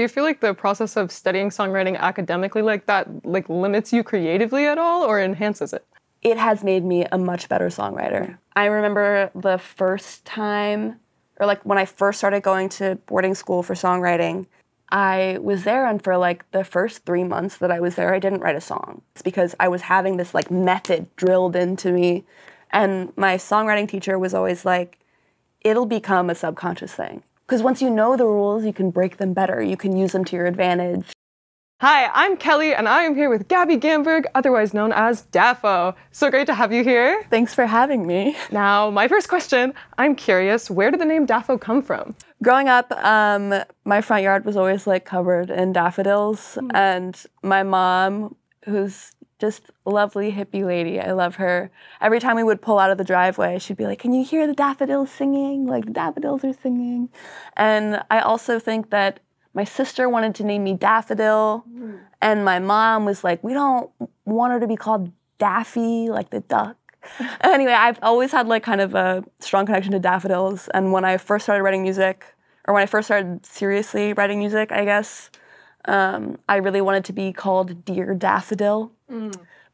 Do you feel like the process of studying songwriting academically like that limits you creatively at all or enhances it? It has made me a much better songwriter. I remember the first time, or like when I first started going to boarding school for songwriting, I was there and for like the first 3 months that I was there, I didn't write a song. It's because I was having this like method drilled into me. And my songwriting teacher was always like, it'll become a subconscious thing. Because once you know the rules, you can break them better. You can use them to your advantage. Hi, I'm Kelly, and I am here with Gabi Gamberg, otherwise known as Daffo. So great to have you here. Thanks for having me. Now, my first question, I'm curious, where did the name Daffo come from? Growing up, my front yard was always like covered in daffodils, and my mom, who's just a lovely hippie lady, I love her. Every time we would pull out of the driveway, she'd be like, can you hear the daffodils singing? Like, the daffodils are singing. And I also think that my sister wanted to name me Daffodil, and my mom was like, we don't want her to be called Daffy, like the duck. Anyway, I've always had like kind of a strong connection to daffodils, and when I first started writing music, or when I first started seriously writing music, I guess, I really wanted to be called Dear Daffodil.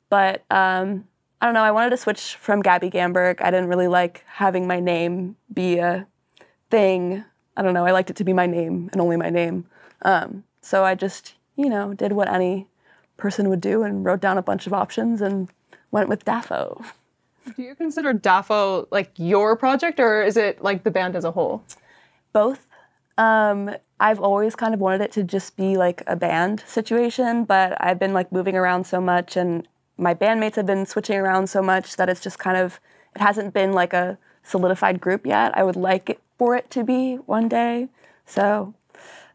But I don't know, I wanted to switch from Gabi Gamberg. I didn't really like having my name be a thing. I don't know, I liked it to be my name and only my name. So I just, you know, did what any person would do and wrote down a bunch of options and went with Daffo. Do you consider Daffo like your project or is it like the band as a whole? Both. I've always kind of wanted it to just be like a band situation, but I've been like moving around so much and my bandmates have been switching around so much that it's just kind of, it hasn't been like a solidified group yet. I would like it for it to be one day. So,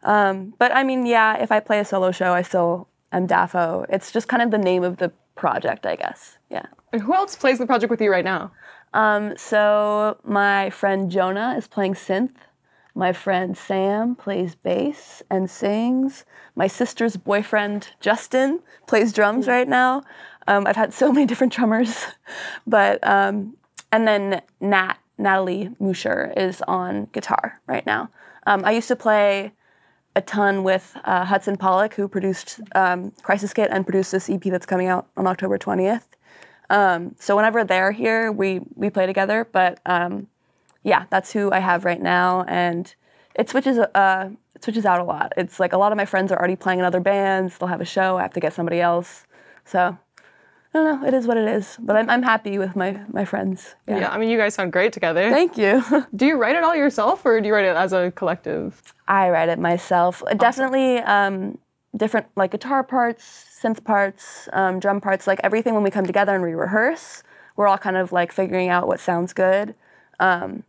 but I mean, yeah, if I play a solo show, I still am Daffo. It's just kind of the name of the project, I guess, yeah. And who else plays the project with you right now? So my friend Jonah is playing synth. My friend Sam plays bass and sings. My sister's boyfriend, Justin, plays drums right now. I've had so many different drummers, but, and then Natalie Moucher is on guitar right now. I used to play a ton with Hudson Pollock, who produced Crisis Kit and produced this EP that's coming out on October 20th. So whenever they're here, we play together. But yeah, that's who I have right now, and it switches out a lot. It's like a lot of my friends are already playing in other bands. They'll have a show. I have to get somebody else. So. I don't know, it is what it is, but I'm happy with my friends. Yeah. I mean, you guys sound great together. Thank you. Do you write it all yourself, or do you write it as a collective? I write it myself. Awesome. Definitely different, like guitar parts, synth parts, drum parts, like everything when we come together and we rehearse, we're all kind of like figuring out what sounds good. But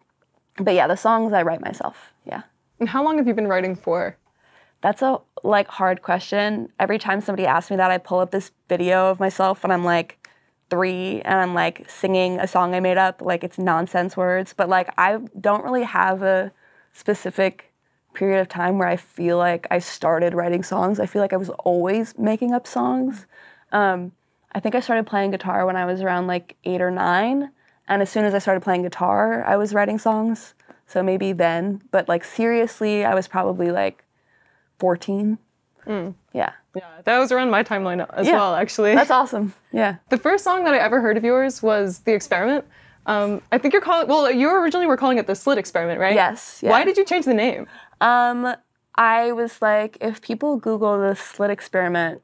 yeah, the songs I write myself, yeah. And how long have you been writing for? That's a like hard question. Every time somebody asks me that, I pull up this video of myself when I'm like 3 and I'm like singing a song I made up, like it's nonsense words, but like I don't really have a specific period of time where I feel like I started writing songs. I feel like I was always making up songs. I think I started playing guitar when I was around like 8 or 9, and as soon as I started playing guitar, I was writing songs, so maybe then, but like seriously, I was probably like 14. Yeah, that was around my timeline as well, actually. That's awesome. Yeah. The first song that I ever heard of yours was The Experiment. I think you're calling, well, you originally were calling it The Slit Experiment, right? Yes. Yeah. Why did you change the name? I was like, if people Google The Slit Experiment,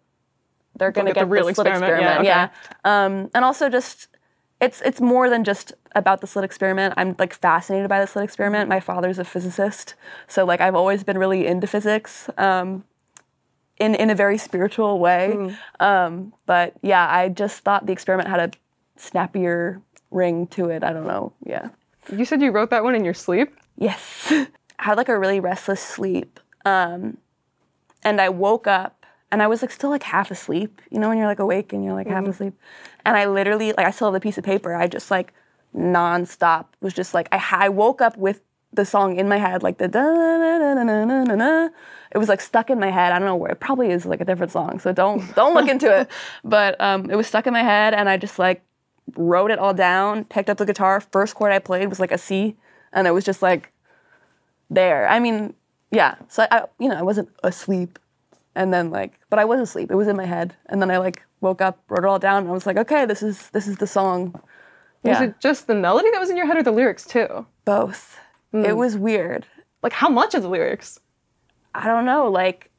they're going to get the real Slit Experiment. Yeah. And also just, it's more than just about the slit experiment. I'm like fascinated by the slit experiment. My father's a physicist, so like I've always been really into physics in a very spiritual way. But yeah, I just thought the experiment had a snappier ring to it. I don't know, yeah. You said you wrote that one in your sleep? Yes. I had like a really restless sleep. And I woke up and I was like still like half asleep. You know when you're like awake and you're like half asleep? And I literally, like I still have a piece of paper, I just like nonstop was just like, I woke up with the song in my head, like the da da da da da da da. It was like stuck in my head. I don't know where, it probably is like a different song, so don't look into it. But it was stuck in my head and I just like wrote it all down, picked up the guitar, first chord I played was like a C, and it was just like there. I mean, yeah, so I, you know, I wasn't asleep, and then like, but I was asleep. It was in my head, and then I like woke up, wrote it all down, and I was like, okay, this is the song. Yeah. Was it just the melody that was in your head, or the lyrics too? Both. Mm. It was weird. Like, how much of the lyrics? I don't know. Like,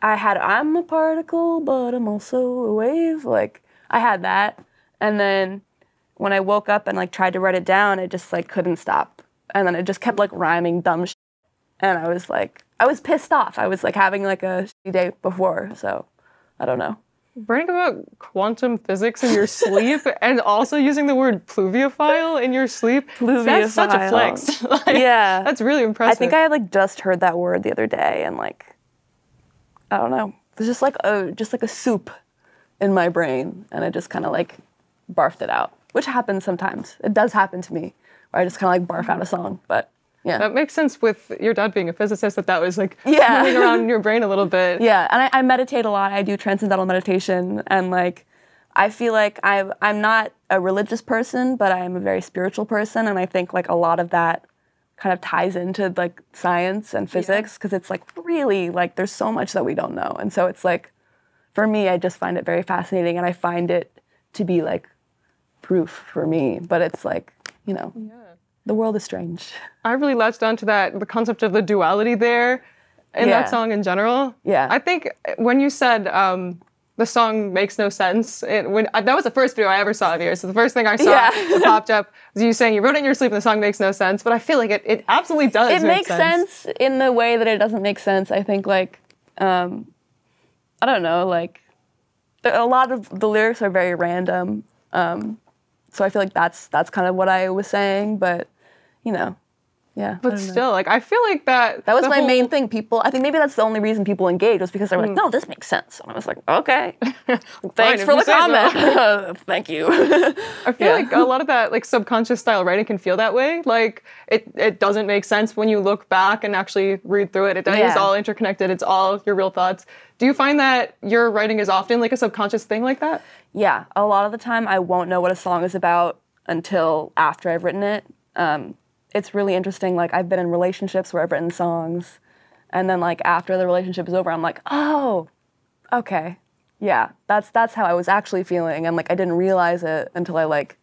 I had "I'm a particle, but I'm also a wave." Like, I had that, and then when I woke up and like tried to write it down, I just like couldn't stop, and then it just kept like rhyming dumb shit. And I was like, I was pissed off. I was like having like a shitty day before, so I don't know. Learning about quantum physics in your sleep and also using the word pluviophile in your sleep. Pluviophile. That's such a flex. Like, yeah. That's really impressive. I think I had like just heard that word the other day, and like, I don't know. It was just like a soup in my brain, and I just kind of like barfed it out, which happens sometimes. It does happen to me, where I just kind of like barf out a song, but yeah. That makes sense with your dad being a physicist, that was like moving around in your brain a little bit. Yeah, and I meditate a lot. I do transcendental meditation, and like, I feel like I'm not a religious person, but I am a very spiritual person, and I think like a lot of that kind of ties into like science and physics, because it's like really like there's so much that we don't know, and so it's like, for me, I just find it very fascinating, and I find it to be like proof for me, but it's like, you know. Yeah. The world is strange. I really latched onto that, the concept of the duality there in that song in general. Yeah. I think when you said the song makes no sense, that was the first video I ever saw of yours. So the first thing I saw that popped up was you saying you wrote it in your sleep and the song makes no sense, but I feel like it absolutely does make sense in the way that it doesn't make sense. I think like, I don't know, like a lot of the lyrics are very random. So I feel like that's kind of what I was saying, but you know, yeah. But still, like, I feel like that was my main thing. People, I think maybe that's the only reason people engaged, was because they were like, no, this makes sense. And I was like, okay, thanks for the comment. Thank you. I feel like a lot of that, like, subconscious style writing can feel that way. Like, it doesn't make sense when you look back and actually read through it. It is all interconnected. It's all your real thoughts. Do you find that your writing is often, like, a subconscious thing like that? Yeah, a lot of the time I won't know what a song is about until after I've written it. It's really interesting, like, I've been in relationships where I've written songs, and then, like, after the relationship is over, I'm like, oh, okay, yeah, that's how I was actually feeling, and, like, I didn't realize it until I, like,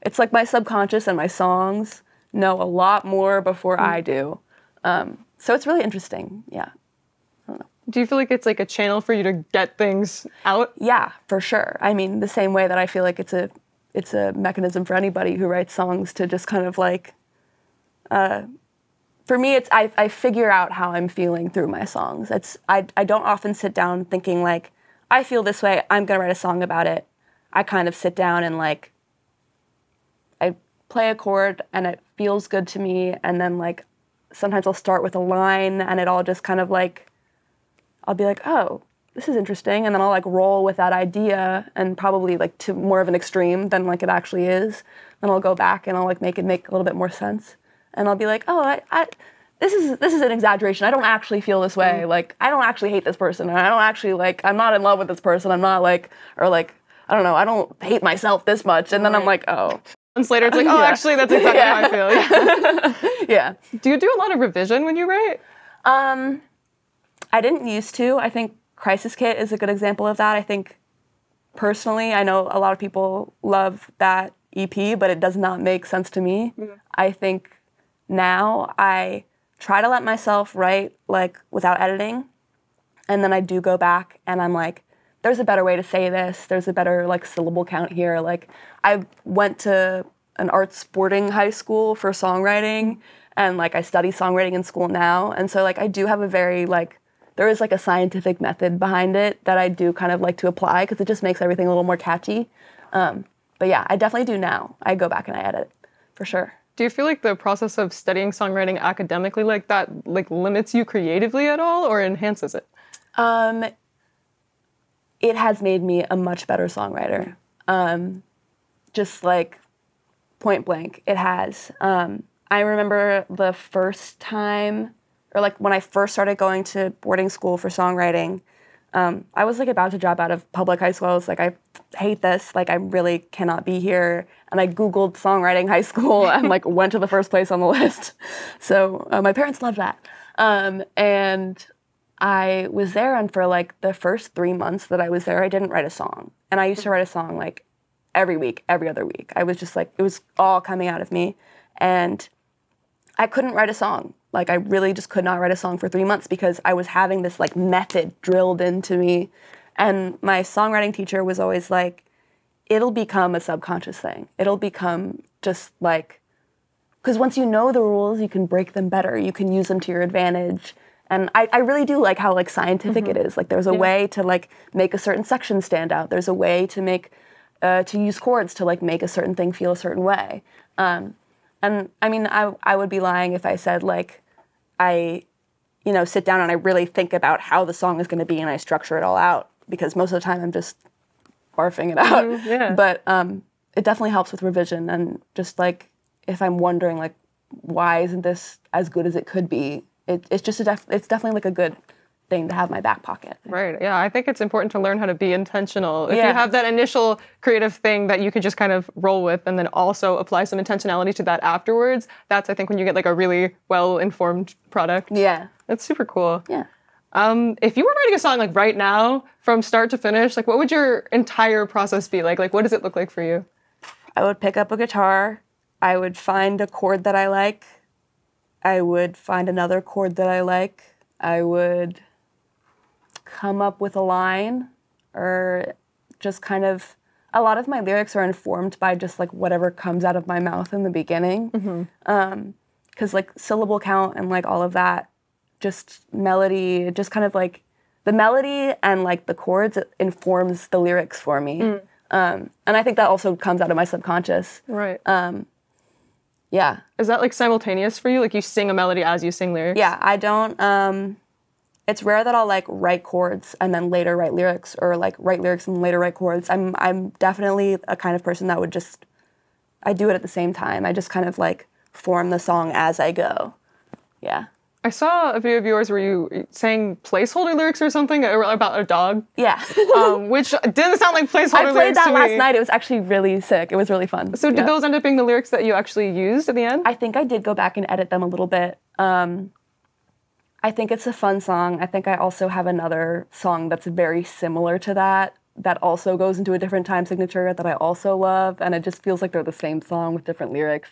it's like my subconscious and my songs know a lot more before I do. So it's really interesting, yeah. I don't know. Do you feel like it's, like, a channel for you to get things out? Yeah, for sure. I mean, the same way that I feel like it's a mechanism for anybody who writes songs to just kind of, like, for me, it's I figure out how I'm feeling through my songs. I don't often sit down thinking like, I feel this way, I'm gonna write a song about it. I kind of sit down and like, I play a chord and it feels good to me, and then like, sometimes I'll start with a line and it all just kind of like, I'll be like, oh, this is interesting, and then I'll like roll with that idea, and probably like to more of an extreme than like it actually is. Then I'll go back and I'll like make it make a little bit more sense. And I'll be like, oh, this is an exaggeration. I don't actually feel this way. Like, I don't actually hate this person. I don't actually, like, I'm not in love with this person. I'm not, like, or, like, I don't know, I don't hate myself this much. And then I'm like, oh. Months later, it's like, oh, actually, that's exactly how I feel. Yeah. Do you do a lot of revision when you write? I didn't used to. I think Crisis Kit is a good example of that. I think, personally, I know a lot of people love that EP, but it does not make sense to me. I think now I try to let myself write like without editing, and then I do go back and I'm like, there's a better way to say this, there's a better like syllable count here. Like, I went to an arts boarding high school for songwriting, and like I study songwriting in school now, and so like I do have a very like, there is like a scientific method behind it that I do kind of like to apply, because it just makes everything a little more catchy. But yeah, I definitely do now. I go back and I edit, for sure. Do you feel like the process of studying songwriting academically like that like limits you creatively at all, or enhances it? It has made me a much better songwriter. Just like point blank, it has. I remember the first time, or like when I first started going to boarding school for songwriting, I was like about to drop out of public high school. I was like, I hate this. Like, I really cannot be here. And I Googled songwriting high school and like went to the first place on the list. So my parents loved that. And I was there, and for like the first 3 months that I was there, I didn't write a song. And I used to write a song like every week, every other week. I was just like, it was all coming out of me. And I couldn't write a song. Like, I really just could not write a song for 3 months because I was having this like method drilled into me. And my songwriting teacher was always like, it'll become a subconscious thing. It'll become just like, because once you know the rules, you can break them better. You can use them to your advantage. And I really do like how like scientific it is. Like, there's a way to like make a certain section stand out. There's a way to make, to use chords to like make a certain thing feel a certain way. And I mean, I would be lying if I said like, you know, sit down and I really think about how the song is going to be and I structure it all out, because most of the time I'm just barfing it out. But it definitely helps with revision, and just like, if I'm wondering like, why isn't this as good as it could be? It's just it's definitely like a good thing to have in my back pocket. Right. Yeah, I think it's important to learn how to be intentional. If you have that initial creative thing that you can just kind of roll with, and then also apply some intentionality to that afterwards, that's, I think, when you get like a really well-informed product. Yeah. That's super cool. Yeah. If you were writing a song like right now, from start to finish, like what would your entire process be like? Like, what does it look like for you? I would pick up a guitar. I would find a chord that I like. I would find another chord that I like. I would come up with a line, or just kind of, a lot of my lyrics are informed by just like whatever comes out of my mouth in the beginning. Because like syllable count and like all of that, just melody, just kind of like the melody and like the chords, it informs the lyrics for me. And I think that also comes out of my subconscious. Right. Yeah. Is that like simultaneous for you? Like you sing a melody as you sing lyrics? Yeah, I don't, it's rare that I'll like write chords and then later write lyrics, or like write lyrics and later write chords. I'm definitely a kind of person that would just, I do it at the same time. I just kind of like form the song as I go. Yeah. I saw a video of yours where you sang placeholder lyrics or something about a dog. Yeah. Which didn't sound like placeholder lyrics to me. I played that last night. It was actually really sick. It was really fun. So did those end up being the lyrics that you actually used at the end? I think I did go back and edit them a little bit. I think it's a fun song. I think I also have another song that's very similar to that, that also goes into a different time signature, that I also love. And it just feels like they're the same song with different lyrics.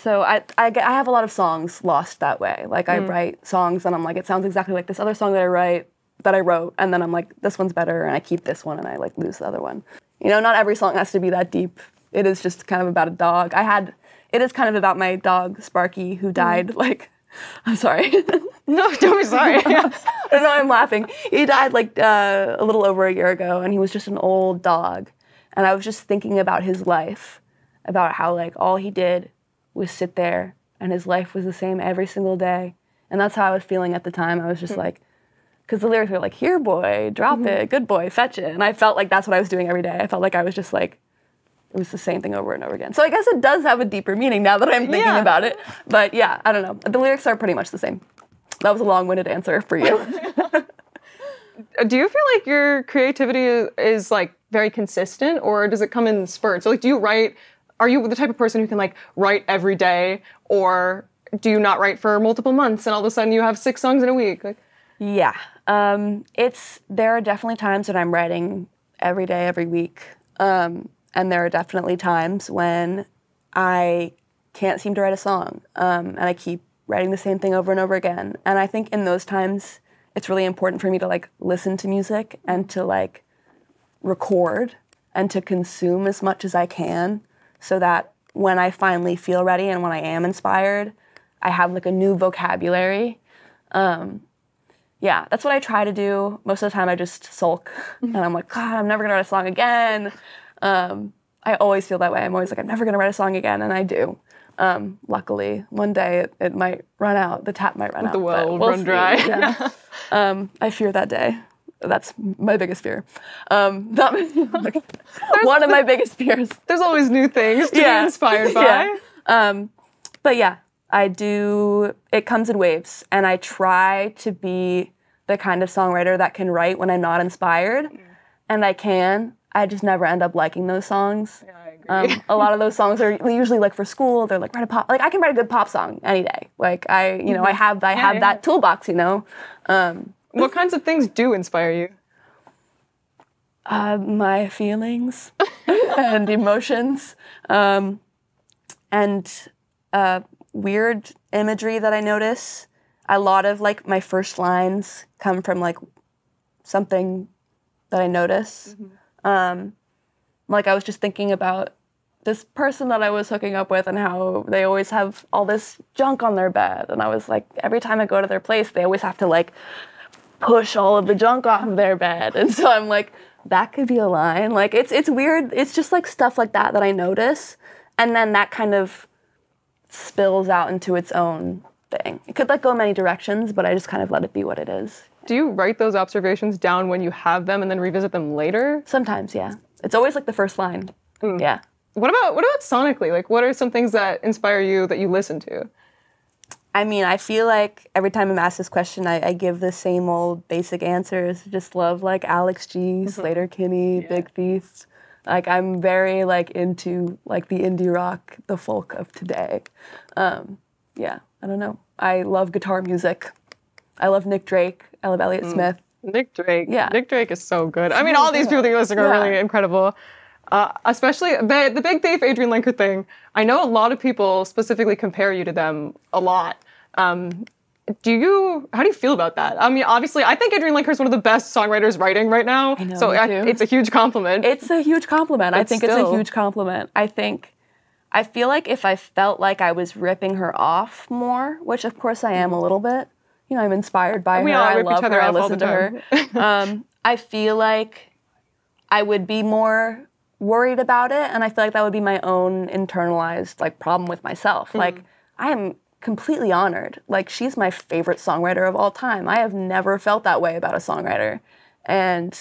So I have a lot of songs lost that way. Like I write songs and I'm like, it sounds exactly like this other song that I wrote, and then I'm like, this one's better, and I keep this one and I like lose the other one. You know, not every song has to be that deep. It is just kind of about a dog. It is kind of about my dog Sparky, who died like, I'm sorry. No, don't be sorry. No, I'm laughing. He died like a little over a year ago, and he was just an old dog. And I was just thinking about his life, about how like all he did was sit there, and his life was the same every single day. And that's how I was feeling at the time. I was just like, because the lyrics were like, here boy, drop it, good boy, fetch it. And I felt like that's what I was doing every day. I felt like I was just like, it was the same thing over and over again. So I guess it does have a deeper meaning now that I'm thinking about it. But yeah, I don't know. The lyrics are pretty much the same. That was a long-winded answer for you. Do you feel like your creativity is like very consistent, or does it come in spurts? So like, do you write, are you the type of person who can like write every day, or do you not write for multiple months and all of a sudden you have 6 songs in a week? Like, yeah, there are definitely times when I'm writing every day, every week. And there are definitely times when I can't seem to write a song, and I keep writing the same thing over and over again. And I think in those times, it's really important for me to like listen to music, and to like record, and to consume as much as I can, so that when I finally feel ready and when I am inspired, I have like a new vocabulary. Yeah, that's what I try to do. Most of the time I just sulk and I'm like, God, I'm never gonna write a song again. I always feel that way. I'm always like, I'm never gonna write a song again, and I do. Luckily, one day it might run out. The tap might run out. The well will run dry. Yeah. I fear that day. That's my biggest fear. One of my biggest fears. There's always new things to be inspired by. But yeah, I do, it comes in waves, and I try to be the kind of songwriter that can write when I'm not inspired, and I just never end up liking those songs. Yeah, I agree. A lot of those songs are usually like for school. They're like write a pop. Like I can write a good pop song any day. Like I, you know, I have that toolbox. You know. What kinds of things do inspire you? My feelings and emotions, and weird imagery that I notice. A lot of like my first lines come from like something that I notice. Mm-hmm. Like I was just thinking about this person that I was hooking up with and how they always have all this junk on their bed. And I was like, every time I go to their place, they always have to like push all of the junk off of their bed. And so I'm like, that could be a line. Like it's weird. It's just like stuff like that that I notice. And then that kind of spills out into its own thing. It could like go many directions, but I just kind of let it be what it is. Do you write those observations down when you have them and then revisit them later? Sometimes, yeah. It's always like the first line. Mm. Yeah. What about sonically? Like what are some things that inspire you that you listen to? I mean, I feel like every time I'm asked this question, I give the same old basic answers. Just love like Alex G, Sleater-Kinney, Big Thief. Like I'm very like into like the indie rock, the folk of today. Yeah, I don't know. I love guitar music. I love Nick Drake. I love Elliott Smith. Nick Drake. Yeah. Nick Drake is so good. I mean, all these people that you're listening are really incredible. Especially the Big Thief, Adrianne Lenker thing. I know a lot of people specifically compare you to them a lot. How do you feel about that? I mean, obviously, I think Adrianne Lenker is one of the best songwriters writing right now. I know, so it's a huge compliment. It's a huge compliment. But I think it's a huge compliment. I feel like if I felt like I was ripping her off more, which of course I am a little bit, you know, I'm inspired by her, I love her, I listen to her. I feel like I would be more worried about it, and I feel like that would be my own internalized like problem with myself. Mm-hmm. Like, I am completely honored. Like, she's my favorite songwriter of all time. I have never felt that way about a songwriter. And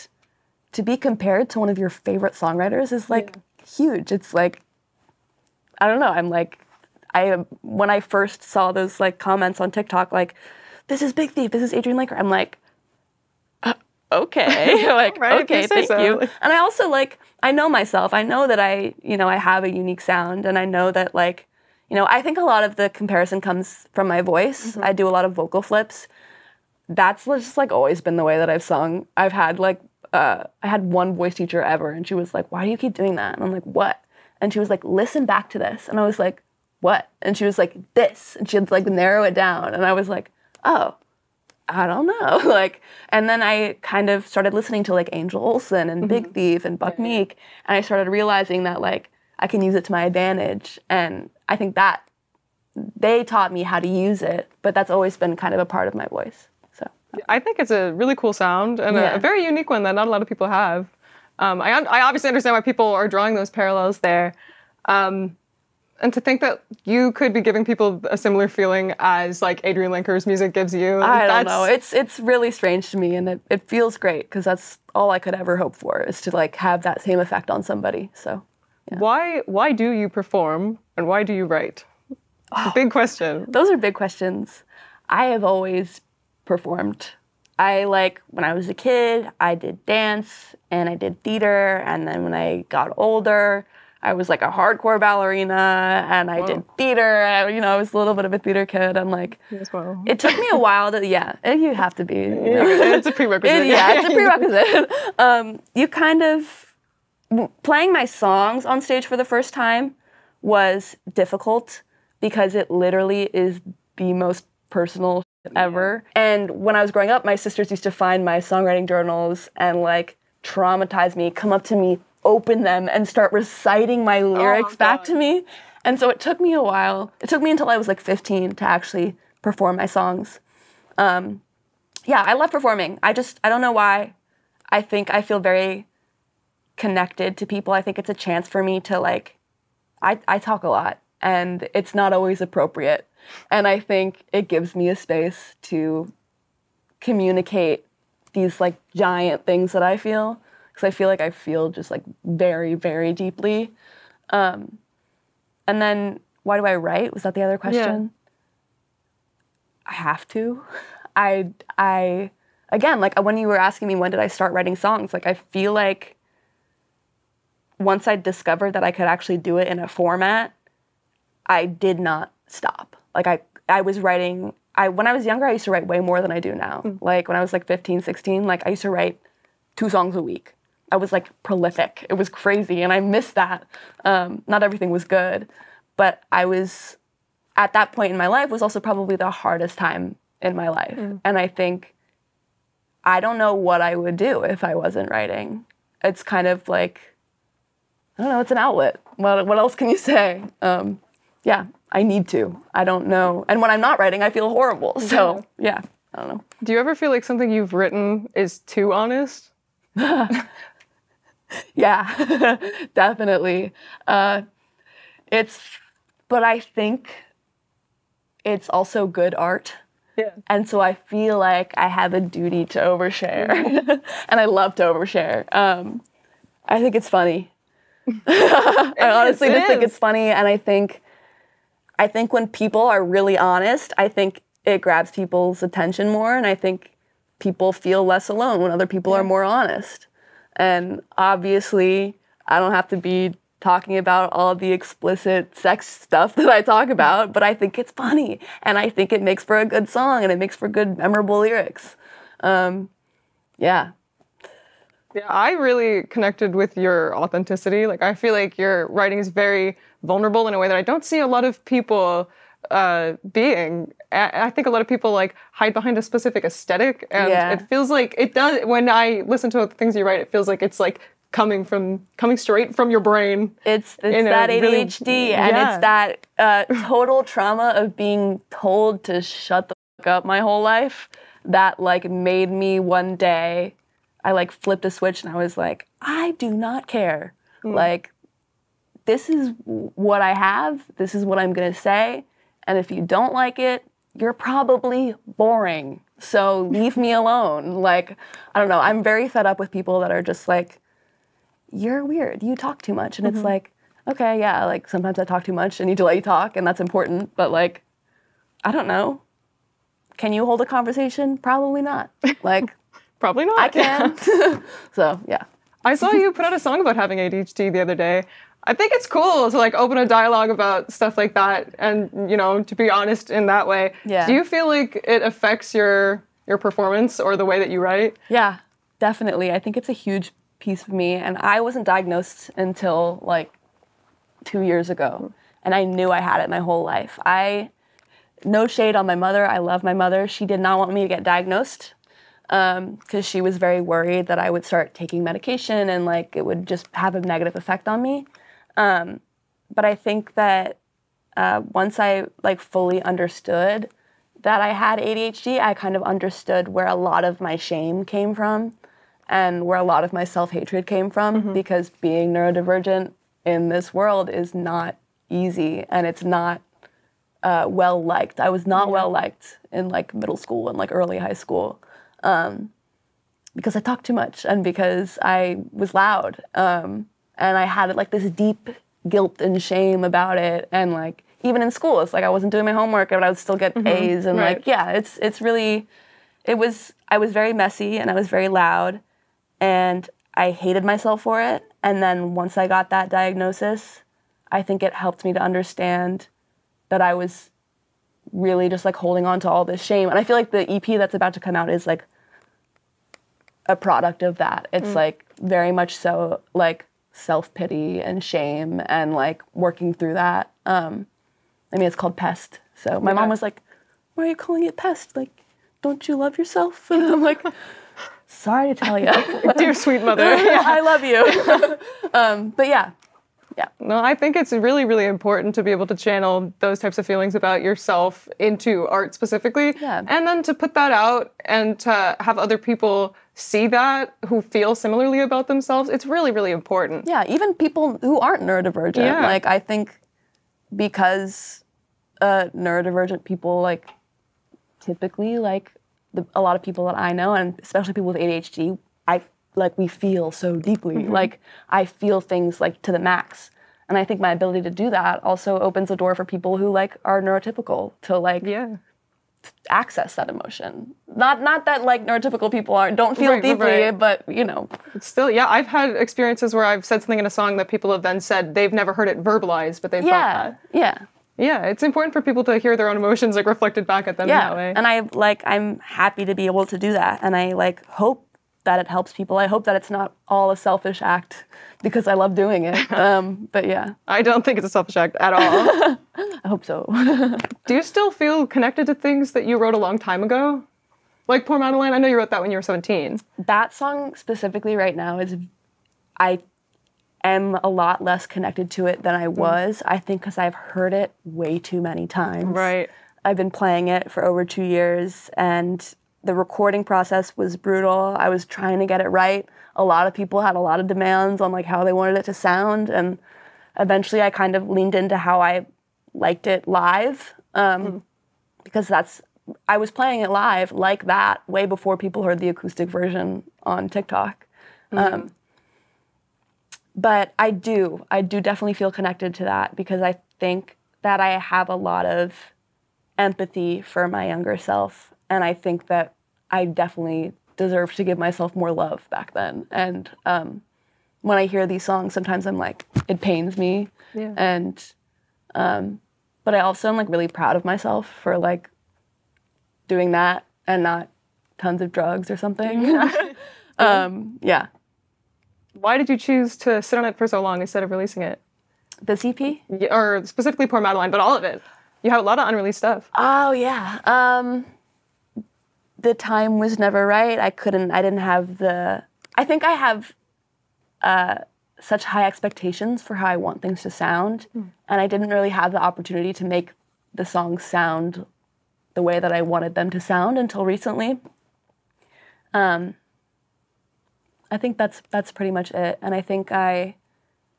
to be compared to one of your favorite songwriters is like huge. It's like, I don't know, I'm like, when I first saw those like comments on TikTok, like, this is Big Thief, this is Adrianne Lenker, I'm like, okay, like, right, okay, thank you. And I also like, I know myself, I know that I, you know, I have a unique sound, and I know that like, you know, I think a lot of the comparison comes from my voice. Mm-hmm. I do a lot of vocal flips. That's just like always been the way that I've sung. I've had like, I had one voice teacher ever, and she was like, why do you keep doing that? And I'm like, what? And she was like, listen back to this. And I was like, what? And she was like, this. And she had to like narrow it down. And I was like, oh, I don't know. Like, and then I kind of started listening to like Angel Olsen and Big Thief and Buck Meek. And I started realizing that like, I can use it to my advantage. And I think that they taught me how to use it, but that's always been kind of a part of my voice. So I think it's a really cool sound and a very unique one that not a lot of people have. I obviously understand why people are drawing those parallels there. And to think that you could be giving people a similar feeling as like Adrianne Lenker's music gives you. I don't know. It's really strange to me, and it feels great because that's all I could ever hope for, is to like have that same effect on somebody. So yeah. Why do you perform and why do you write? Oh, big question. Those are big questions. I have always performed. When I was a kid, I did dance and I did theater. And then when I got older, I was like a hardcore ballerina and I did theater. You know, I was a little bit of a theater kid. And like, it took me a while to, you have to be. You know. It's a prerequisite. It's a prerequisite. You kind of, playing my songs on stage for the first time was difficult because it literally is the most personal ever. And when I was growing up, my sisters used to find my songwriting journals and like traumatize me, come up to me, open them, and start reciting my lyrics back to me. And so it took me a while. It took me until I was like 15 to actually perform my songs. Yeah, I love performing. I don't know why. I think I feel very connected to people. I think it's a chance for me to like, I talk a lot and it's not always appropriate. And I think it gives me a space to communicate these like giant things that I feel, because I feel like I feel just like very, very deeply. And then why do I write? Was that the other question? Yeah. I have to. Again, like when you were asking me when did I start writing songs, like I feel like once I discovered that I could actually do it in a format, I did not stop. Like I was writing, when I was younger, I used to write way more than I do now. Mm. Like when I was like 15, 16, like I used to write 2 songs a week. I was like prolific. It was crazy and I missed that. Not everything was good, but I was, at that point in my life, was also probably the hardest time in my life. Mm. And I think, I don't know what I would do if I wasn't writing. It's kind of like, I don't know, it's an outlet. What else can you say? Yeah, I need to. I don't know. And when I'm not writing, I feel horrible. So, yeah, I don't know. Do you ever feel like something you've written is too honest? Yeah, definitely. But I think it's also good art. Yeah. And so I feel like I have a duty to overshare. And I love to overshare. I think it's funny. I honestly just think it's funny, and I think when people are really honest, I think it grabs people's attention more, and I think people feel less alone when other people are more honest. And obviously, I don't have to be talking about all the explicit sex stuff that I talk about, but I think it's funny, and I think it makes for a good song, and it makes for good, memorable lyrics. Yeah. Yeah, I really connected with your authenticity. Like, I feel like your writing is very vulnerable in a way that I don't see a lot of people being. I think a lot of people, like, hide behind a specific aesthetic, and it feels like it does. When I listen to the things you write, it feels like it's, like, coming straight from your brain. It's that ADHD, really, and it's that total trauma of being told to shut the fuck up my whole life that, like, made me one day... I like flipped a switch and I was like, I do not care. Mm. Like, this is what I have. This is what I'm gonna say. And if you don't like it, you're probably boring. So leave me alone. Like, I don't know. I'm very fed up with people that are just like, you're weird. You talk too much. And it's like, okay, yeah. Like sometimes I talk too much. I need to let you talk, and that's important. But like, I don't know. Can you hold a conversation? Probably not. Like. Probably not. I can. So, yeah. I saw you put out a song about having ADHD the other day. I think it's cool to, like, open a dialogue about stuff like that and, you know, to be honest in that way. Yeah. Do you feel like it affects your performance or the way that you write? Yeah, definitely. I think it's a huge piece of me. And I wasn't diagnosed until, like, 2 years ago. And I knew I had it my whole life. No shade on my mother. I love my mother. She did not want me to get diagnosed. Because she was very worried that I would start taking medication and, like, it would just have a negative effect on me. But I think that once I, like, fully understood that I had ADHD, I kind of understood where a lot of my shame came from and where a lot of my self-hatred came from, because being neurodivergent in this world is not easy, and it's not well-liked. I was not well-liked in, like, middle school and, like, early high school. Because I talked too much and because I was loud. And I had, like, this deep guilt and shame about it. And, like, even in school, it's like I wasn't doing my homework, but I would still get A's. And, like, yeah, it's really, I was very messy and I was very loud. And I hated myself for it. And then once I got that diagnosis, I think it helped me to understand that I was really just, like, holding on to all this shame. And I feel like the EP that's about to come out is, like, a product of that. It's, like, very much so, like, self-pity and shame and, like, working through that. I mean, it's called Pest. So my mom was like, why are you calling it Pest? Like, don't you love yourself? And I'm like, sorry to tell you. Dear sweet mother. I love you. But, yeah. Yeah. No, I think it's really, really important to be able to channel those types of feelings about yourself into art specifically. Yeah. And then to put that out and to have other people see that who feel similarly about themselves, it's really, really important. Yeah, even people who aren't neurodivergent. Yeah. Like, I think because neurodivergent people, like, typically, like, a lot of people that I know, and especially people with ADHD, like, we feel so deeply. Like, I feel things, like, to the max. And I think my ability to do that also opens the door for people who, like, are neurotypical to, like, access that emotion. Not that like neurotypical people don't feel deeply, but you know. It's still, yeah, I've had experiences where I've said something in a song that people have then said they've never heard it verbalized, but they've thought that. Yeah. Yeah, it's important for people to hear their own emotions like reflected back at them in that way. And I'm happy to be able to do that, and I hope that it helps people. I hope that it's not all a selfish act because I love doing it, but yeah. I don't think it's a selfish act at all. I hope so. Do you still feel connected to things that you wrote a long time ago? Like Poor Madeline, I know you wrote that when you were 17. That song specifically right now is, I am a lot less connected to it than I was, I think because I've heard it way too many times. Right. I've been playing it for over 2 years, and the recording process was brutal. I was trying to get it right. A lot of people had a lot of demands on how they wanted it to sound, and eventually I kind of leaned into how I liked it live, because I was playing it live like that way before people heard the acoustic version on TikTok. But I do definitely feel connected to that, because I think that I have a lot of empathy for my younger self, and I think that I definitely deserve to give myself more love back then. And when I hear these songs, sometimes I'm like, it pains me. Yeah. And, but I also am really proud of myself for doing that and not tons of drugs or something. Yeah. Yeah. Why did you choose to sit on it for so long instead of releasing it? This EP? Yeah, or specifically Poor Madeline, but all of it. You have a lot of unreleased stuff. Oh, yeah. The time was never right. I didn't have the, I think I have such high expectations for how I want things to sound. And I didn't really have the opportunity to make the songs sound the way that I wanted them to sound until recently. I think that's pretty much it. And I think I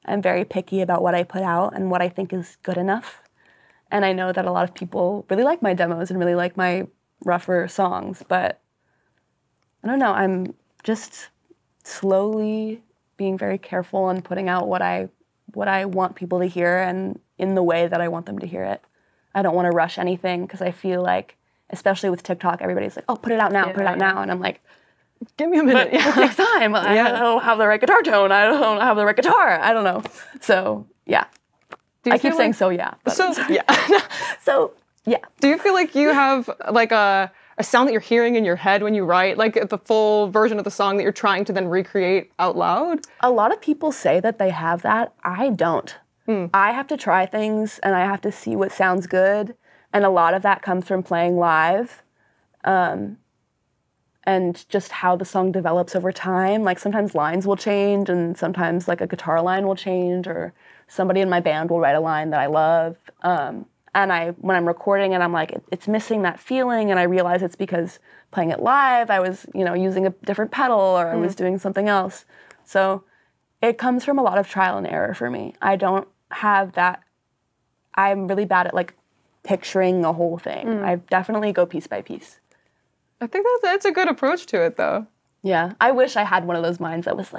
am very picky about what I put out and what I think is good enough. And I know that a lot of people really like my demos and really like my rougher songs, but I don't know, I'm just slowly being very careful and putting out what I want people to hear and in the way that I want them to hear it. I don't want to rush anything, because I feel like, especially with TikTok, everybody's like, oh, put it out now, put it out now. And I'm like, give me a minute. It takes time. I don't have the right guitar tone. I don't have the right guitar. I don't know. So, yeah. I keep saying so, yeah. So, yeah. So, yeah. Do you feel like you have a sound that you're hearing in your head when you write, the full version of the song that you're trying to then recreate out loud? A lot of people say that they have that. I don't. I have to try things, and I have to see what sounds good. And a lot of that comes from playing live. And just how the song develops over time. Sometimes lines will change, and sometimes a guitar line will change, or somebody in my band will write a line that I love. And when I'm recording it, I'm like, it's missing that feeling, and I realize it's because playing it live, I was using a different pedal, or I was doing something else. So it comes from a lot of trial and error for me. I don't have that. I'm really bad at picturing the whole thing. I definitely go piece by piece. I think that's a good approach to it, though. Yeah. I wish I had one of those minds that was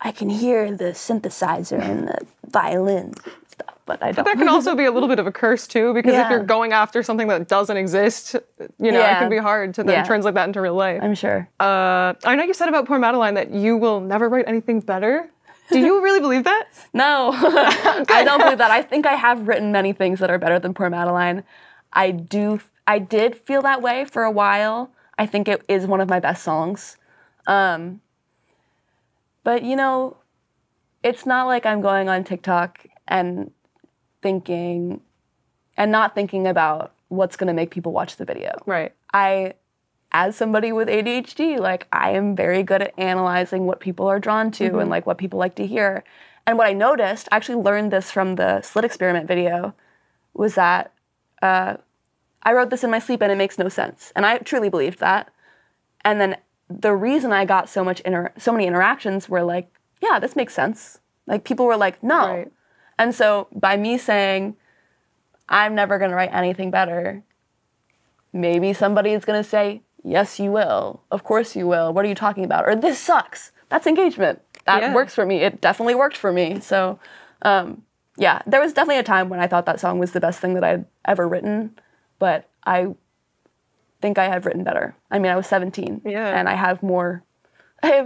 I can hear the synthesizer and the violin stuff, but I don't. But that can also be a little bit of a curse, too, because if you're going after something that doesn't exist, it can be hard to then translate that into real life. I'm sure. I know you said about Poor Madeline that you will never write anything better. Do you really believe that? No. I don't believe that. I think I have written many things that are better than Poor Madeline. I did feel that way for a while. I think it is one of my best songs. But, it's not like I'm going on TikTok and not thinking about what's going to make people watch the video. Right. As somebody with ADHD, I am very good at analyzing what people are drawn to and, what people like to hear. And what I noticed, I actually learned this from the Slit Experiment video, was that I wrote this in my sleep and it makes no sense. And I truly believed that. And then the reason I got so many interactions were yeah, this makes sense. People were no. Right. And so by me saying, I'm never going to write anything better, maybe somebody is going to say, yes, you will. Of course you will. What are you talking about? Or this sucks. That's engagement. That works for me. It definitely worked for me. So, yeah, there was definitely a time when I thought that song was the best thing that I'd ever written. But I think I have written better. I mean, I was 17, yeah, and I have more to say.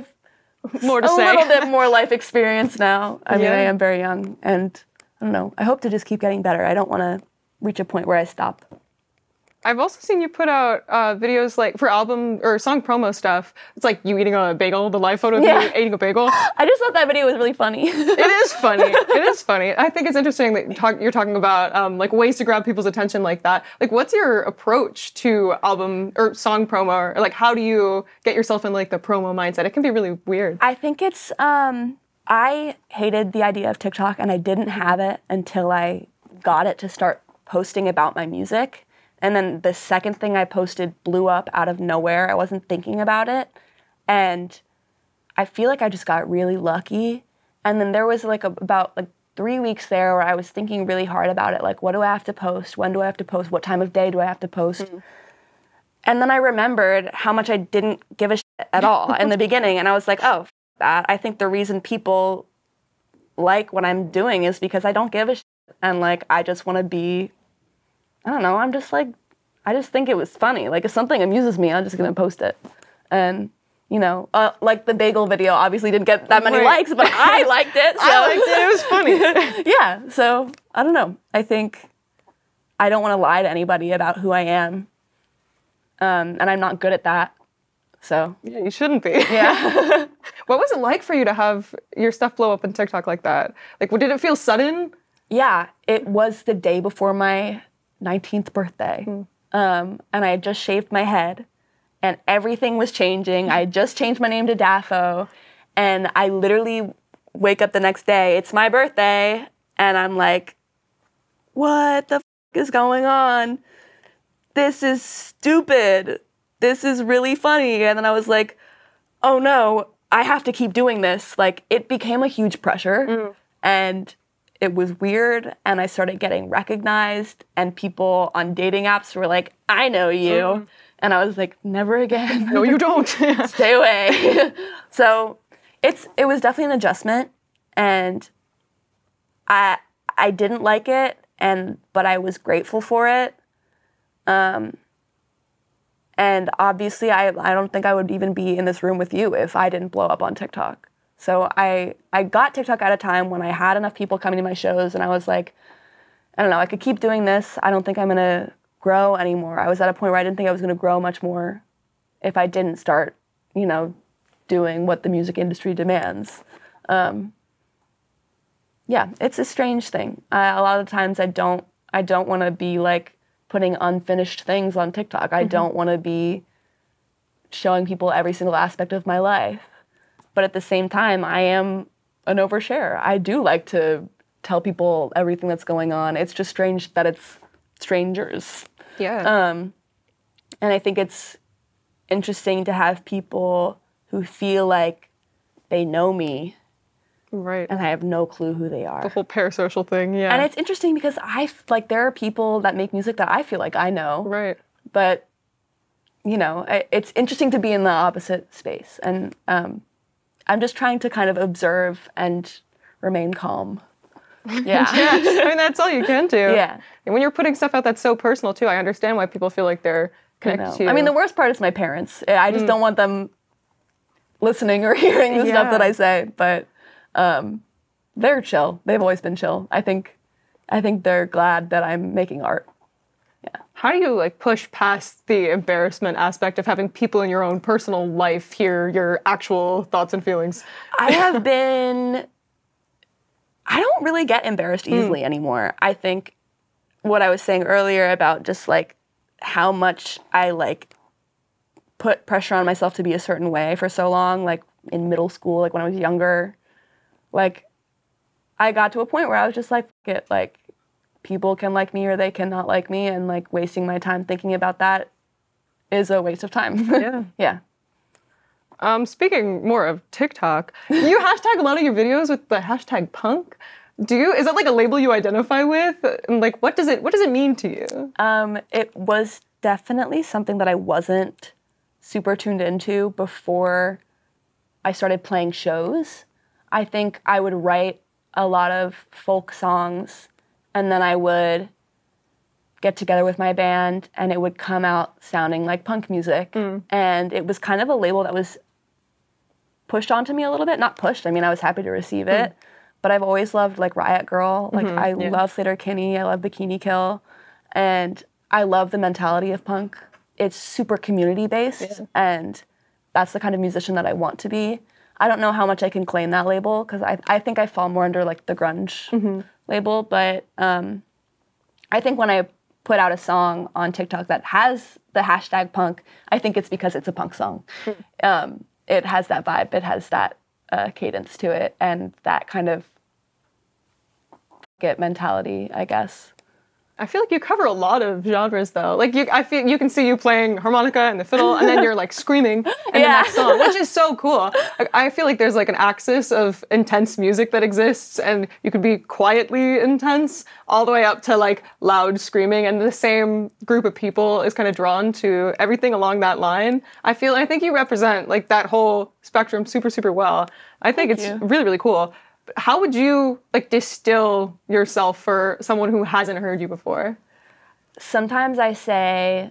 A little bit more life experience now. I mean, I am very young, and I don't know. I hope to just keep getting better. I don't want to reach a point where I stop. I've also seen you put out videos like for album or song promo stuff. It's like you eating a bagel, the live photo of you eating a bagel. I just thought that video was really funny. It is funny. It is funny. I think it's interesting that you're talking about like ways to grab people's attention like that. Like, what's your approach to album or song promo? Or like, how do you get yourself in like the promo mindset? It can be really weird. I think it's, I hated the idea of TikTok, and I didn't have it until I got it to start posting about my music. And then the second thing I posted blew up out of nowhere. I wasn't thinking about it. And I feel like I just got really lucky. And then there was like about 3 weeks there where I was thinking really hard about it. Like, what do I have to post? When do I have to post? What time of day do I have to post? Mm-hmm. And then I remembered how much I didn't give a shit at all in the beginning. And I was like, oh, f that. I think the reason people like what I'm doing is because I don't give a shit. And like, I just want to be... I don't know, I'm just like, I just think it was funny. Like, if something amuses me, I'm just going to post it. And, you know, like the bagel video obviously didn't get that many likes, but I liked it. So. I liked it. It was funny. Yeah, so I don't know. I think I don't want to lie to anybody about who I am. And I'm not good at that. So. Yeah, you shouldn't be. Yeah. What was it like for you to have your stuff blow up on TikTok like that? Like, did it feel sudden? Yeah, it was the day before my 19th birthday. And I had just shaved my head and everything was changing. I had just changed my name to Daffo, and I literally wake up the next day, it's my birthday, and I'm like, what the f is going on? This is stupid. This is really funny. And then I was like, oh no, I have to keep doing this. Like, it became a huge pressure. And it was weird, and I started getting recognized, and people on dating apps were like, I know you. And I was like, never again. No, you don't. Stay away. So it was definitely an adjustment, and I didn't like it, but I was grateful for it. And obviously, I don't think I would even be in this room with you if I didn't blow up on TikTok. So I got TikTok at a time when I had enough people coming to my shows, and I was like, I don't know, I could keep doing this. I don't think I'm gonna grow anymore. I was at a point where I didn't think I was gonna grow much more if I didn't start, you know, doing what the music industry demands. Yeah, it's a strange thing. A lot of the times I don't wanna be like putting unfinished things on TikTok. I don't wanna be showing people every single aspect of my life. But at the same time, I am an oversharer. I do like to tell people everything that's going on. It's just strange that it's strangers. Yeah. And I think it's interesting to have people who feel like they know me. Right. And I have no clue who they are. The whole parasocial thing, yeah. And it's interesting because like, there are people that make music that I feel like I know. Right. But, you know, it's interesting to be in the opposite space. And, I'm just trying to kind of observe and remain calm. Yeah. I mean, that's all you can do. Yeah. And when you're putting stuff out that's so personal, too, I understand why people feel like they're connected to you. I mean, the worst part is my parents. I just don't want them listening or hearing the stuff that I say. But they're chill. They've always been chill. I think they're glad that I'm making art. Yeah. How do you like push past the embarrassment aspect of having people in your own personal life hear your actual thoughts and feelings? I don't really get embarrassed easily anymore. I think what I was saying earlier about just like how much I like put pressure on myself to be a certain way for so long, like in middle school, like when I was younger, like I got to a point where I was just like, fuck it, like people can like me or they cannot like me, and like wasting my time thinking about that is a waste of time. Yeah. Yeah. Speaking more of TikTok, you hashtag a lot of your videos with the hashtag punk. Is that like a label you identify with? And like, what does it mean to you? It was definitely something that I wasn't super tuned into before I started playing shows. I think I would write a lot of folk songs, and then I would get together with my band and it would come out sounding like punk music. Mm. And it was kind of a label that was pushed onto me a little bit. Not pushed, I mean, I was happy to receive it. Mm. But I've always loved like Riot Girl. Like I love Sleater-Kinney, I love Bikini Kill. And I love the mentality of punk. It's super community-based and that's the kind of musician that I want to be. I don't know how much I can claim that label because I think I fall more under like the grunge label. But I think when I put out a song on TikTok that has the hashtag punk, I think it's because it's a punk song. It has that vibe, it has that cadence to it and that kind of mentality, I guess. I feel like you cover a lot of genres, though. Like, I feel you can see you playing harmonica and the fiddle, and then you're like screaming in the next song, which is so cool. I feel like there's like an axis of intense music that exists, and you could be quietly intense all the way up to like loud screaming, and the same group of people is kind of drawn to everything along that line. I think you represent like that whole spectrum super, super well. I think it's really, really cool. How would you like distill yourself for someone who hasn't heard you before? Sometimes I say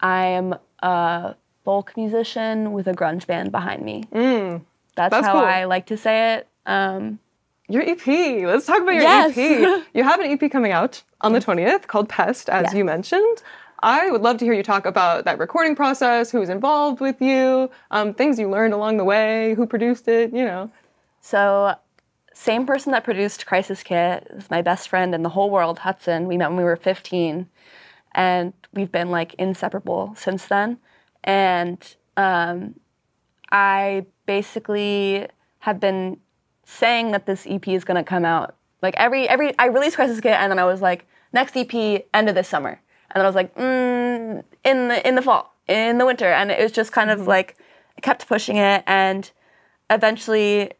I'm a folk musician with a grunge band behind me. That's how cool. I like to say it. Your EP. Let's talk about your EP. You have an EP coming out on the 20th called Pest, as you mentioned. I would love to hear you talk about that recording process, who was involved with you, things you learned along the way, who produced it, you know. So, same person that produced Crisis Kit is my best friend in the whole world, Hudson. We met when we were 15, and we've been like inseparable since then. And I basically have been saying that this EP is gonna come out. Like every I released Crisis Kit, and then I was like, next EP, end of this summer. And then I was like, in the fall, in the winter. And it was just kind of like, I kept pushing it, and eventually,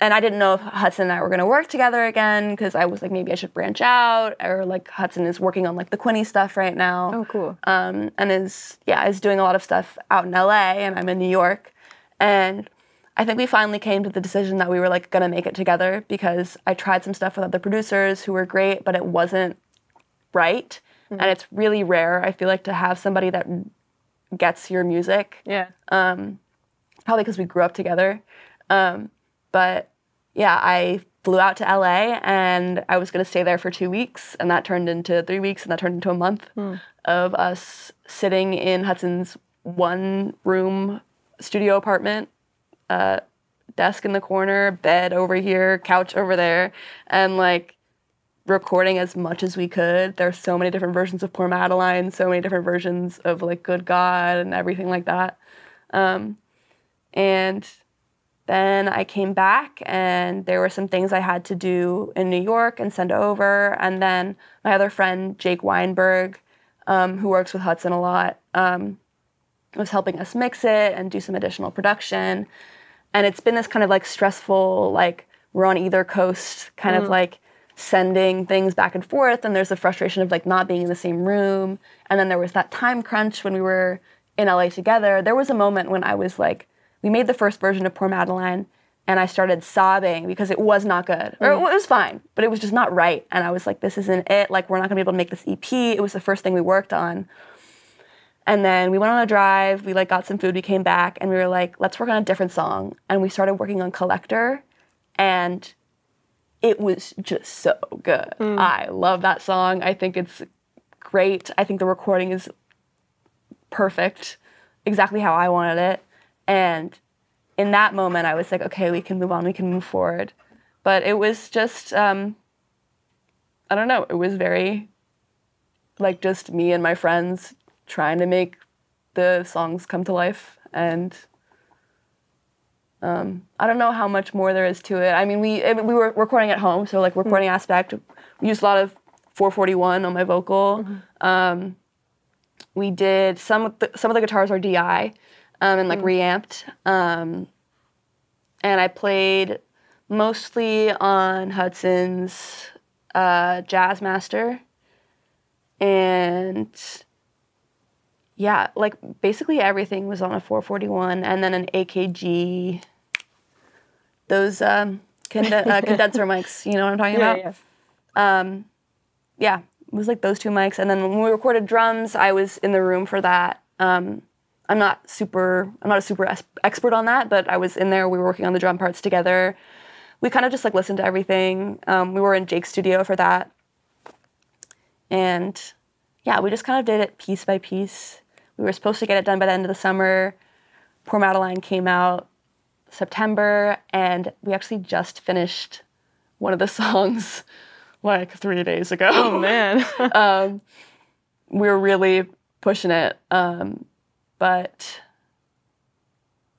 and I didn't know if Hudson and I were gonna work together again, because I was like, maybe I should branch out, or like Hudson is working on like the Quinny stuff right now. Oh, cool. And is doing a lot of stuff out in LA, and I'm in New York. And I think we finally came to the decision that we were like gonna make it together, because I tried some stuff with other producers who were great, but it wasn't right. And it's really rare, I feel like, to have somebody that gets your music. Yeah. Probably because we grew up together. But yeah, I flew out to LA and I was gonna stay there for 2 weeks, and that turned into 3 weeks, and that turned into a month of us sitting in Hudson's one-room studio apartment, desk in the corner, bed over here, couch over there, and like recording as much as we could. There's so many different versions of Poor Madeline, so many different versions of like Good God and everything like that. And then I came back, and there were some things I had to do in New York and send over. And then my other friend, Jake Weinberg, who works with Hudson a lot, was helping us mix it and do some additional production. And it's been this kind of like stressful, like we're on either coast, kind of like sending things back and forth. And there's the frustration of like not being in the same room. And then there was that time crunch when we were in LA together. There was a moment when I was like, we made the first version of Poor Madeline, and I started sobbing because it was not good. Or it was fine, but it was just not right. And I was like, this isn't it. Like, we're not gonna be able to make this EP. It was the first thing we worked on. And then we went on a drive, we like got some food, we came back, and we were like, let's work on a different song. And we started working on Collector, and it was just so good. I love that song. I think it's great. I think the recording is perfect, exactly how I wanted it. And in that moment, I was like, okay, we can move on, we can move forward. But it was just, I don't know, it was very, like, just me and my friends trying to make the songs come to life. And I don't know how much more there is to it. I mean, we were recording at home, so, like, recording aspect, we used a lot of 441 on my vocal. We did, some of the guitars are DI. And like reamped. And I played mostly on Hudson's Jazzmaster. And yeah, like basically everything was on a 441 and then an AKG. Those condenser mics, you know what I'm talking about? Yeah. it was like those two mics. And then when we recorded drums, I was in the room for that. I'm not a super expert on that, but I was in there. We were working on the drum parts together. We kind of just like listened to everything. We were in Jake's studio for that. And yeah, we just kind of did it piece by piece. We were supposed to get it done by the end of the summer. Poor Madeline came out September, and we actually just finished one of the songs like 3 days ago. Oh, man. We were really pushing it. But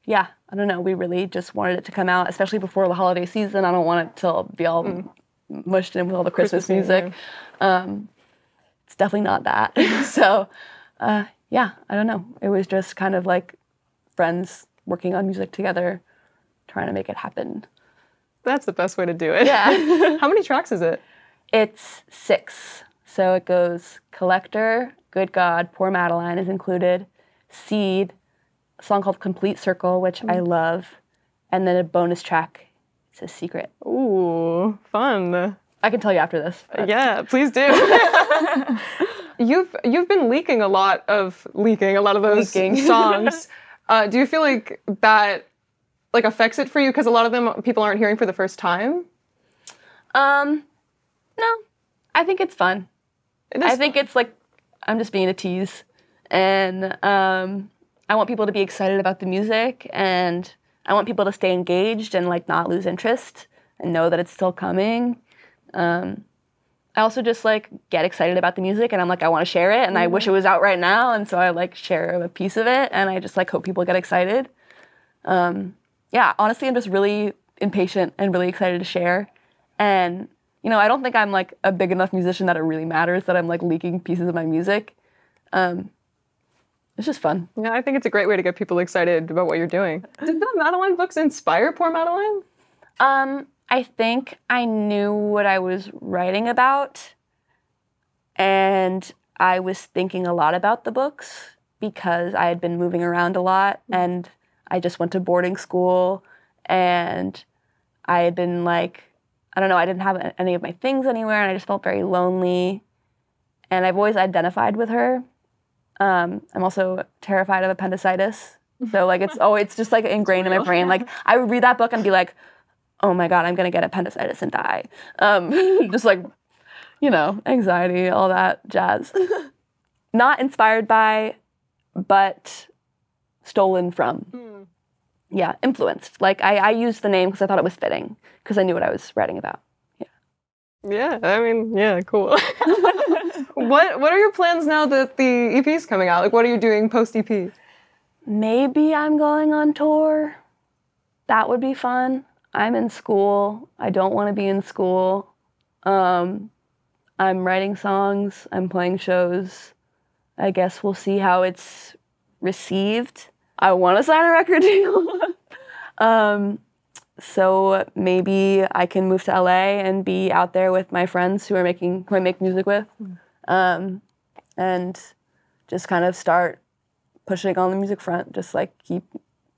yeah, I don't know. We really just wanted it to come out, especially before the holiday season. I don't want it to be all mushed in with all the Christmas music. Yeah. It's definitely not that. So yeah, I don't know. It was just kind of like friends working on music together, trying to make it happen. That's the best way to do it. Yeah. How many tracks is it? It's 6. So it goes Collector, Good God, Poor Madeline is included, Seed, a song called Complete Circle, which I love, and then a bonus track. It's a secret. Ooh, fun. I can tell you after this. But. Yeah, please do. You've been leaking a lot of those songs. Do you feel like that like affects it for you because a lot of them people aren't hearing for the first time? No. I think it's fun. I think it's like I'm just being a tease. And I want people to be excited about the music, and I want people to stay engaged and like not lose interest and know that it's still coming. I also just like get excited about the music, and I'm like, I want to share it, and I wish it was out right now, and so I like share a piece of it, and I just like hope people get excited. Yeah, honestly, I'm just really impatient and really excited to share. And you know, I don't think I'm like a big enough musician that it really matters that I'm like leaking pieces of my music. It's just fun. Yeah, I think it's a great way to get people excited about what you're doing. Did the Madeline books inspire Poor Madeline? I think I knew what I was writing about, and I was thinking a lot about the books because I had been moving around a lot, and I just went to boarding school, and I had been like, I don't know, I didn't have any of my things anywhere, and I just felt very lonely, and I've always identified with her. I'm also terrified of appendicitis. So like it's just like ingrained in my brain. Like I would read that book and be like, oh my God, I'm gonna get appendicitis and die. Just like, you know, anxiety, all that jazz. Not inspired by, but stolen from. Yeah, influenced. Like I used the name because I thought it was fitting because I knew what I was writing about. Yeah, I mean, yeah, cool. What are your plans now that the EP's coming out? Like, what are you doing post-EP? Maybe I'm going on tour. That would be fun. I'm in school. I don't want to be in school. I'm writing songs. I'm playing shows. I guess we'll see how it's received. I want to sign a record deal. So maybe I can move to LA and be out there with my friends who I make music with, and just kind of start pushing on the music front. Just like keep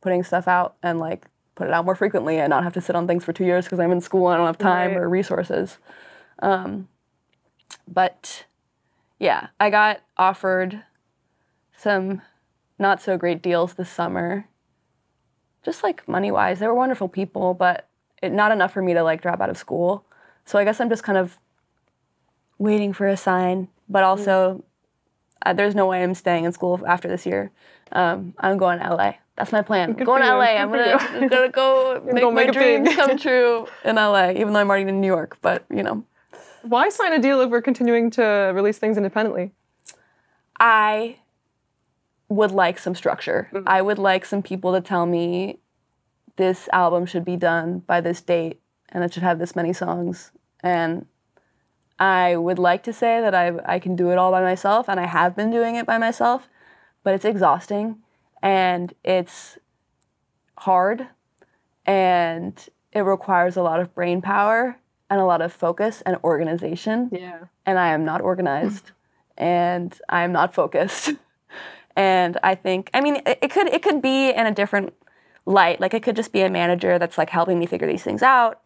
putting stuff out and like put it out more frequently and not have to sit on things for 2 years because I'm in school and I don't have time or resources. But yeah, I got offered some not so great deals this summer. Just like money-wise, they were wonderful people, but not enough for me to like drop out of school. So I guess I'm just kind of waiting for a sign, but also there's no way I'm staying in school after this year. I'm going to LA. That's my plan. I'm going to LA. I'm gonna go make my dreams come true in LA, even though I'm already in New York, but you know. Why sign a deal if we're continuing to release things independently? I would like some structure. I would like some people to tell me this album should be done by this date and it should have this many songs. And I would like to say that I can do it all by myself, and I have been doing it by myself, but it's exhausting and it's hard and it requires a lot of brain power and a lot of focus and organization. Yeah. And I am not organized and I am not focused. And I think, I mean, it could be in a different light. Like, it could just be a manager that's, like, helping me figure these things out.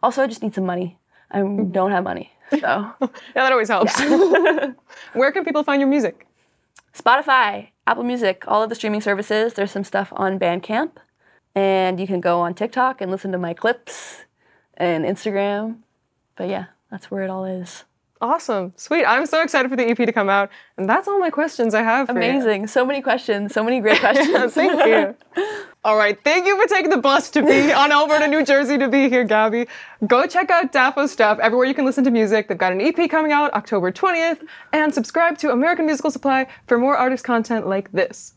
Also, I just need some money. I don't have money. So yeah, that always helps. Yeah. Where can people find your music? Spotify, Apple Music, all of the streaming services. There's some stuff on Bandcamp. And you can go on TikTok and listen to my clips and Instagram. But yeah, that's where it all is. Awesome. Sweet. I'm so excited for the EP to come out. And that's all my questions I have for you. Amazing. So many questions. So many great questions. Thank you. All right. Thank you for taking the bus to be on over to New Jersey to be here, Gabi. Go check out Daffo's stuff everywhere you can listen to music. They've got an EP coming out October 20th. And subscribe to American Musical Supply for more artist content like this.